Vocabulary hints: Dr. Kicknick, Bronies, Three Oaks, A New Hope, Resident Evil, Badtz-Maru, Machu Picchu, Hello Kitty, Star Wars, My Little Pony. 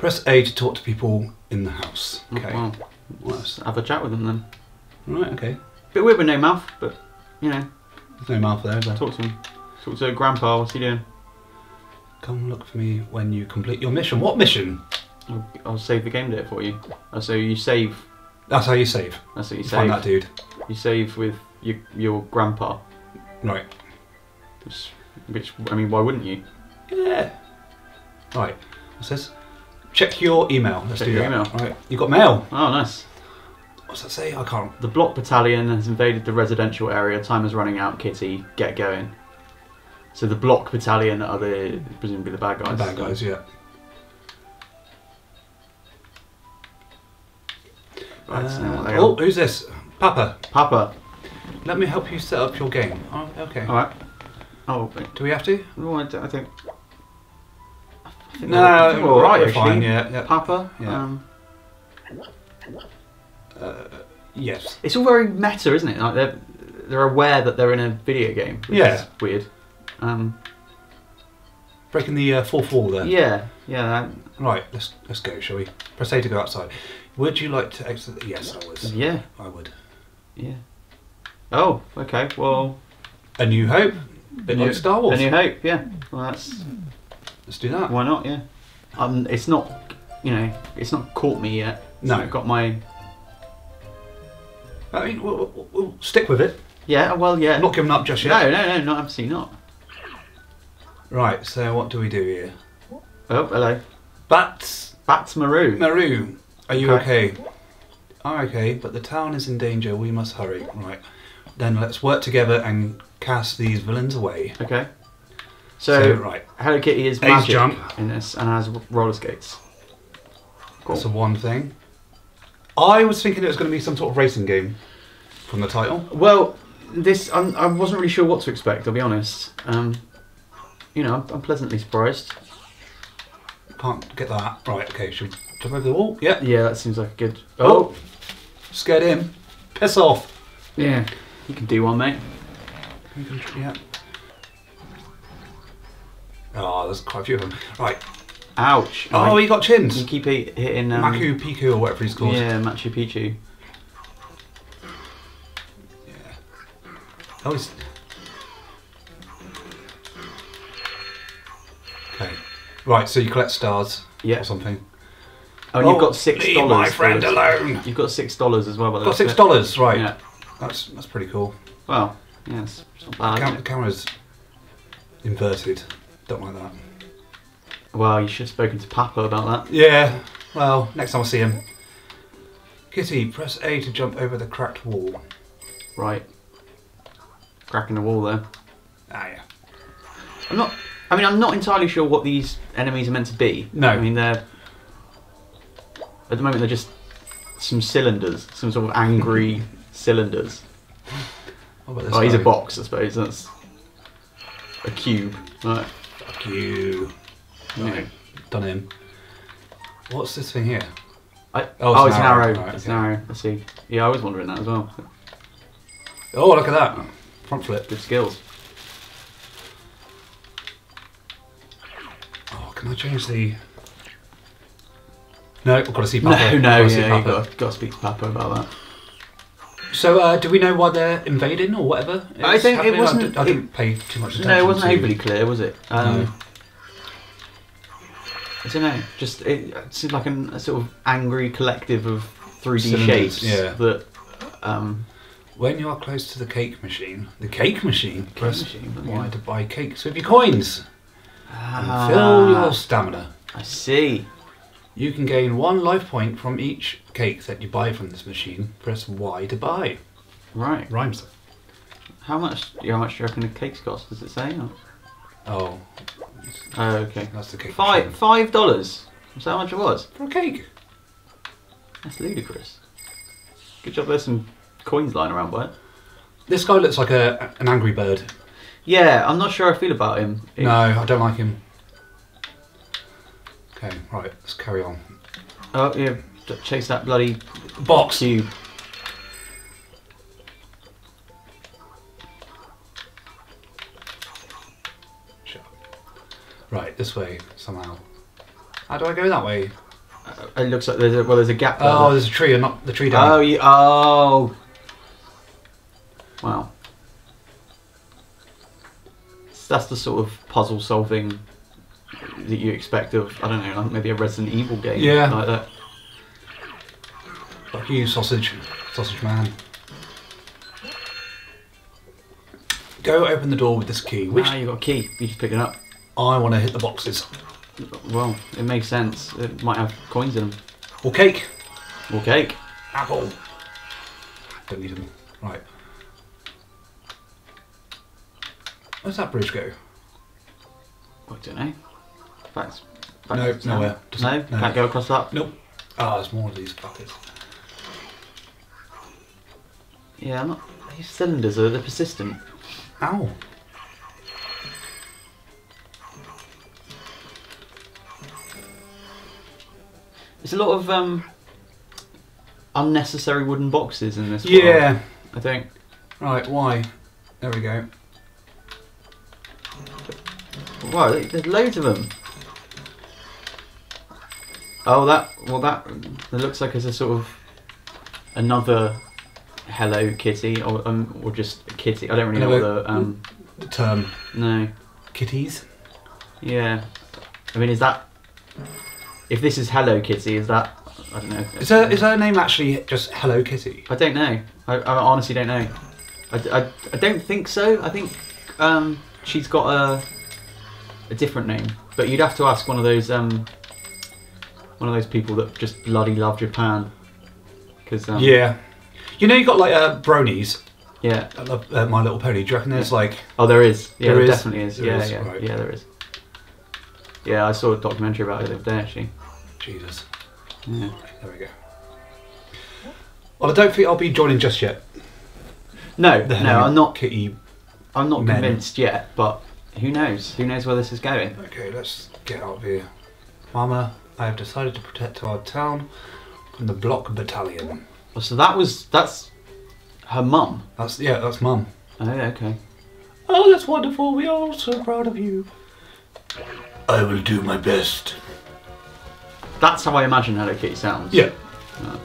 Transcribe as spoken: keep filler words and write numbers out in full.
Press A to talk to people in the house. Okay. Oh, well, let's have a chat with them then. Right, okay. Bit weird with no mouth, but you know. There's no mouth there, is there? Talk to him. Talk to Grandpa, what's he doing? Come look for me when you complete your mission. What mission? I'll, I'll save the game data for you. Oh, so you save. That's how you save. That's what you, you save. Find that dude. You save with your, your grandpa. Right. Which, which, I mean, why wouldn't you? Yeah. Right. What's this? Check your email. Let's Check do your that. email. Right. You got mail. Oh, nice. What's that say? I can't. The block battalion has invaded the residential area. Time is running out, Kitty. Get going. So the block battalion are the presumably the bad guys. The bad guys, yeah. Right, so uh, oh, who's this? Papa. Papa. Let me help you set up your game. Oh, okay. All right. Oh, do we have to? No, I don't. I think, I think no, I think we're all right. We're fine. Yeah, yeah. Papa. Yeah. Um, uh, yes. It's all very meta, isn't it? Like they're they're aware that they're in a video game. Which yeah. Is weird. Um, Breaking the uh, fourth wall there. Yeah, yeah. That... Right, let's let's go, shall we? Press A to go outside. Would you like to exit? Yes, I would. Yeah, I would. Yeah. Oh, okay. Well, A New Hope. Bit like Star Wars. A New Hope. Yeah. Well, that's. Let's do that. Why not? Yeah. Um, it's not. You know, it's not caught me yet. It's no. Not got my. I mean, we'll, we'll, we'll stick with it. Yeah. Well, yeah. Not giving up just yet. No, no, no, not absolutely not. Right, so what do we do here? Oh, hello. Bats. Badtz-Maru. Maru. Are you okay? okay? I'm okay, but the town is in danger. We must hurry. Right. Then let's work together and cast these villains away. Okay. So, so right. Hello Kitty is magic jump. in this and has roller skates. Cool. That's the one thing. I was thinking it was going to be some sort of racing game from the title. Well, this I'm, I wasn't really sure what to expect, I'll be honest. Um... You know, I'm pleasantly surprised. Can't get that. Right, okay, should we jump over the wall? Yeah. Yeah, that seems like a good... Oh! oh. Scared him. Piss off. Yeah. You can do one, mate. You can, yeah. Oh, there's quite a few of them. Right. Ouch. Oh, I, he got chinned. You keep hitting... Um, Machu Picchu or whatever he's called. Yeah, Machu Picchu. Yeah. Oh, he's... Right, so you collect stars yeah. or something. Oh, and you've oh, got six dollars. Leave my friend alone. You've got six dollars as well. By the got six dollars, right. Yeah. That's that's pretty cool. Well, yeah, it's not bad. Cam the camera's inverted. Don't like that. Well, you should have spoken to Papa about that. Yeah, well, next time I see him. Kitty, press A to jump over the cracked wall. Right. Cracking the wall there. Ah, yeah. I'm not... I mean, I'm not entirely sure what these enemies are meant to be. No. I mean, they're... At the moment, they're just some cylinders. Some sort of angry cylinders. What about this oh, guy? He's a box, I suppose. That's a cube. Right. Fuck you. Right. Yeah. Done him. What's this thing here? I... Oh, it's an arrow. Oh, it's an arrow. Right, okay. I see. Yeah, I was wondering that as well. Oh, look at that. Front flip. Good skills. Can I change the... No, I've got to see Papa. No, no, yeah, Papa. You've got, got to speak to Papa about that. So, uh, do we know why they're invading or whatever? It's I think happening. it wasn't... I, I didn't it, pay too much attention No, it wasn't to... overly clear, was it? Um, no. I don't know, just it, it seemed like an, a sort of angry collective of three D Cylinders, shapes yeah. that... Um, when you are close to the cake machine... The cake machine? The cake machine, why yeah. to buy cakes with your coins? Ah, and fill your stamina. I see. You can gain one life point from each cake that you buy from this machine. Press Y to buy. Right. Rhymes. How much? How much do you reckon the cakes cost? Does it say? Or? Oh. Oh, okay. That's the cake. Five. Machine. Five dollars. Is that how much it was? For a cake. That's ludicrous. Good job. There's some coins lying around by it. This guy looks like a an angry bird. Yeah, I'm not sure I feel about him. If... No, I don't like him. Okay, right, let's carry on. Oh, yeah, chase that bloody... Box! Cube. Sure. Right, this way, somehow. How do I go that way? It looks like there's a, well, there's a gap there. Oh, there's a tree, and not the tree down. Oh, you, oh. Wow. So that's the sort of puzzle solving that you expect of, I don't know, like maybe a Resident Evil game. Yeah. Like that. Fuck you, sausage, sausage man. Go open the door with this key. Which ah, you got a key. You just pick it up. I want to hit the boxes. Well, it makes sense. It might have coins in them. Or cake. Or cake. Apple. Don't need them. Right. Where's that bridge go? I don't know. Facts. Facts. No, no, nowhere. No? no? Can't go across that? Nope. Ah, oh, there's more of these buckets. Yeah, I'm not... These cylinders are they're persistent. Ow. There's a lot of um, unnecessary wooden boxes in this. Yeah. World, I think. Right, why? There we go. Wow, there's loads of them. Oh, that, well that, that looks like it's a sort of another Hello Kitty, or um, or just Kitty. I don't really know what the, um, the term. No. Kitties? Yeah. I mean, is that... If this is Hello Kitty, is that... I don't know. Is her, is her name actually just Hello Kitty? I don't know. I, I honestly don't know. I, I, I don't think so. I think um, she's got a, a different name. But you'd have to ask one of those um, one of those people that just bloody love Japan. 'Cause, um, yeah. You know, you've got like uh, bronies. Yeah. I love uh, My Little Pony. Do you reckon there's yeah. like... Oh, there is. Yeah, there, there is. definitely is. There yeah, is. Yeah. Right. yeah, there is. Yeah, I saw a documentary about it the other day, actually. Jesus. Yeah. There we go. Well, I don't think I'll be joining just yet. No, the no, I'm not. Kitty I'm not men. convinced yet, but who knows? Who knows where this is going? Okay, let's get out of here. Mama, I have decided to protect our town from the Block Battalion. Well, so that was, that's her mum? That's, yeah, that's mum. Oh, okay. Oh, that's wonderful. We are so proud of you. I will do my best. That's how I imagine Hello Kitty sounds. Yeah. Oh.